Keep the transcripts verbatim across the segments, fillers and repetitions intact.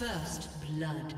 First blood.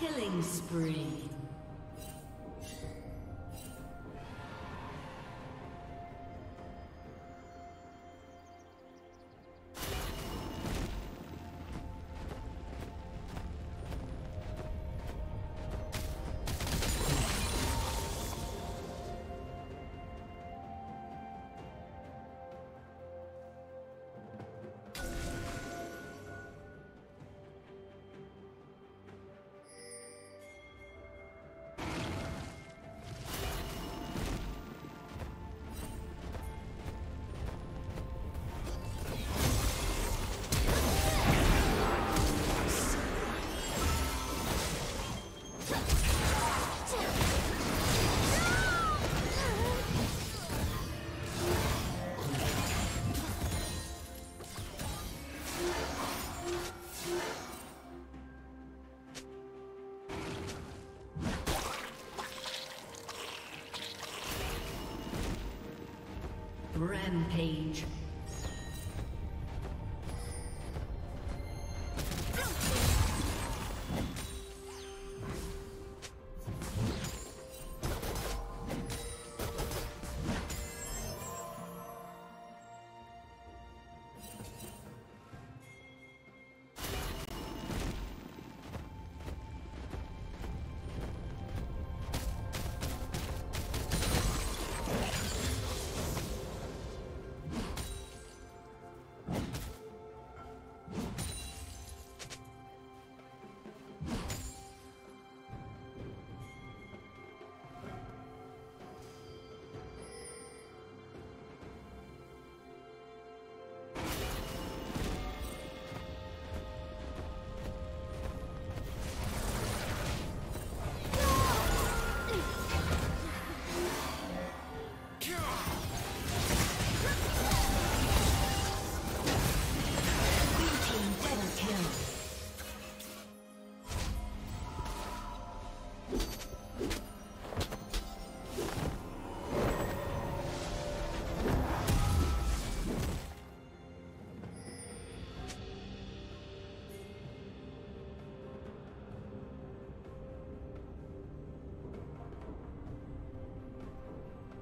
Killing spree. Rampage.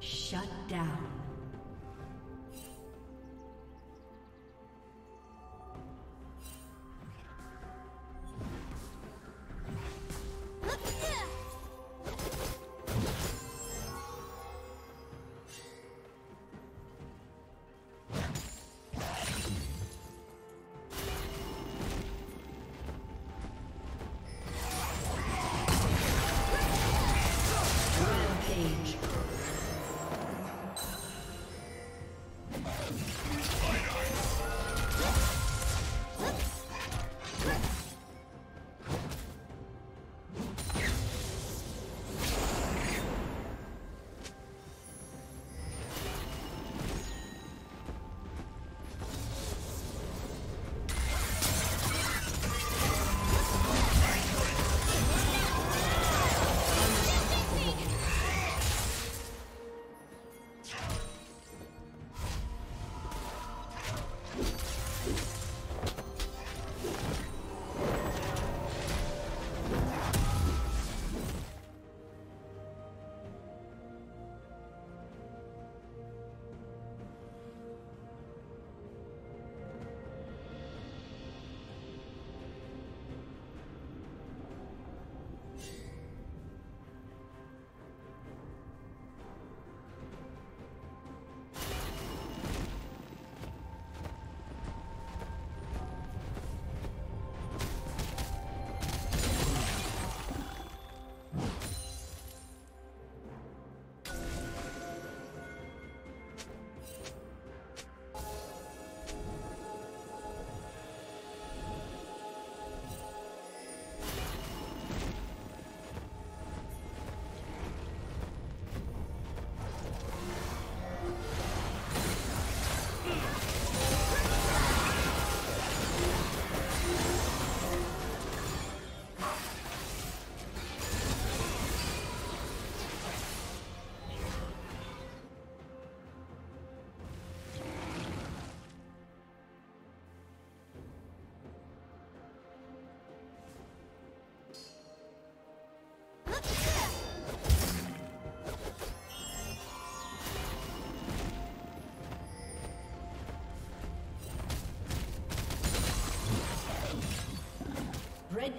Shut down. Red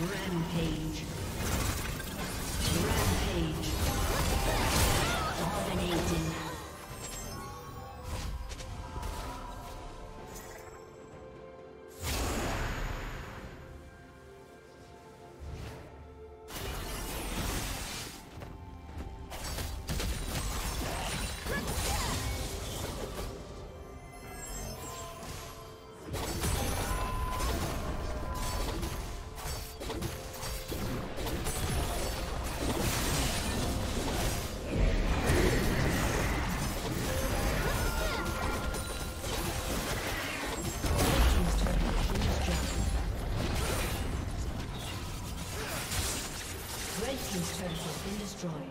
Rampage. Rampage. Dominating. This turret has been destroyed.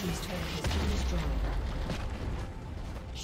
Team's turret has been destroyed.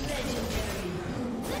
Legendary.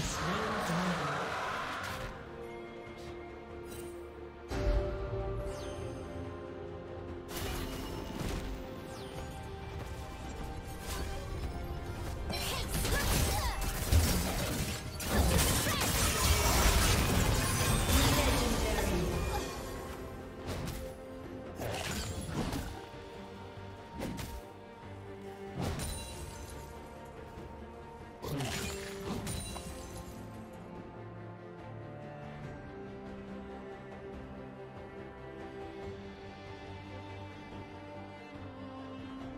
Shut down.